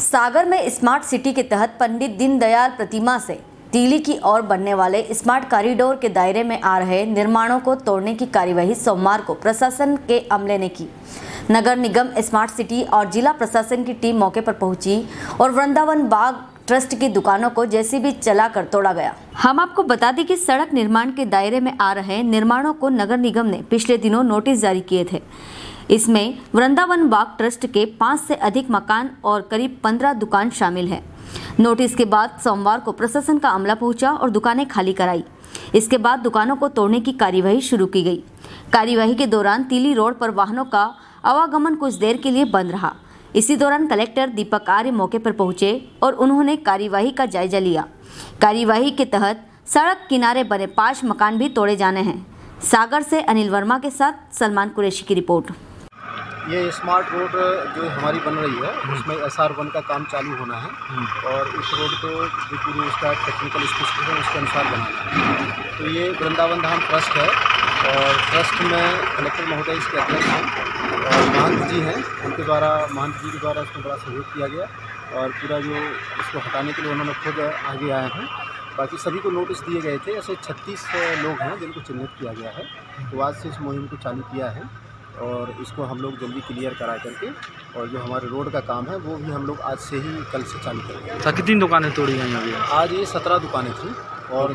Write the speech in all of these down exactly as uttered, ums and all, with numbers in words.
सागर में smart city के तहत पंडित दीनदयाल प्रतिमा से तीली की ओर बनने वाले स्मार्ट कॉरिडोर के दायरे में आ रहे निर्माणों को तोड़ने की कार्यवाही सोमवार को प्रशासन के अमले ने की। नगर निगम, स्मार्ट सिटी और जिला प्रशासन की टीम मौके पर पहुंची और वृंदावन बाग ट्रस्ट की दुकानों को जेसीबी चलाकर तोड़ा गया। हम आपको बता दें कि सड़क निर्माण के दायरे में आ रहे निर्माणों को नगर निगम ने पिछले दिनों नोटिस जारी किए थे। इसमें वृंदावन बाग ट्रस्ट के पाँच से अधिक मकान और करीब पंद्रह दुकान शामिल हैं। नोटिस के बाद सोमवार को प्रशासन का अमला पहुंचा और दुकानें खाली कराई। इसके बाद दुकानों को तोड़ने की कार्यवाही शुरू की गई। कार्यवाही के दौरान तीली रोड पर वाहनों का आवागमन कुछ देर के लिए बंद रहा। इसी दौरान कलेक्टर दीपक आर्य मौके पर पहुंचे और उन्होंने कार्यवाही का जायजा लिया। कार्यवाही के तहत सड़क किनारे बने पाँच मकान भी तोड़े जाने हैं। सागर से अनिल वर्मा के साथ सलमान कुरैशी की रिपोर्ट। ये स्मार्ट रोड जो हमारी बन रही है उसमें एस आर वन का काम चालू होना है और इस रोड को जो पूरी उसका टेक्निकल स्पेसिफिकेशन उसके अनुसार बनाना है। तो ये वृंदावन धाम ट्रस्ट है और ट्रस्ट में कलेक्टर महोदय इसके अध्यक्ष हैं और महंत जी हैं, उनके द्वारा महंत जी के द्वारा इसमें बड़ा सहयोग किया गया और पूरा जो इसको हटाने के लिए उन्होंने खुद आगे आए हैं। बाकी सभी को नोटिस दिए गए थे। ऐसे छत्तीस लोग हैं जिनको चिन्हित किया गया है। तो आज से इस मुहिम को चालू किया है और इसको हम लोग जल्दी क्लियर करा करके और जो हमारे रोड का काम है वो भी हम लोग आज से ही कल से चालू करेंगे। कितनी दुकानें तोड़ी गई अभी? आज ये सत्रह दुकानें थी और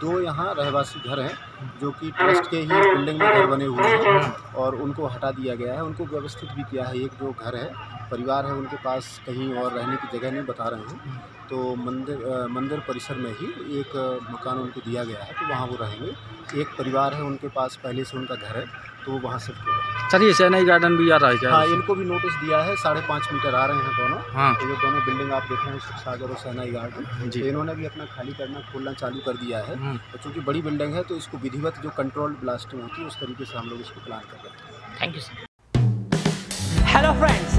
दो यहाँ रहवासी घर हैं जो कि ट्रस्ट के ही बिल्डिंग में घर बने हुए हैं और उनको हटा दिया गया है। उनको व्यवस्थित भी किया है। एक जो घर है, परिवार है, उनके पास कहीं और रहने की जगह नहीं बता रहे हैं तो मंदिर मंदिर परिसर में ही एक मकान उनको दिया गया है तो वहाँ वो रहेंगे। एक परिवार है, उनके पास पहले से उनका घर है तो वो वहाँ शिफ्ट हो गए। चलिए, शैनआई गार्डन भी आ रहा है क्या? हाँ, इनको भी नोटिस दिया है। साढ़े पाँच मीटर आ रहे हैं दोनों। हाँ, तो ये दोनों बिल्डिंग आप देख रहे हैं, सागर और शैनआई गार्डन, तो इन्होंने भी अपना खाली करना खोलना चालू कर दिया है। और चूँकि बड़ी बिल्डिंग है तो इसको विधिवत जो कंट्रोल ब्लास्टिंग होती है उस तरीके से हम लोग इसको प्लान कर रहे हैं। Thank you sir. Hello friends,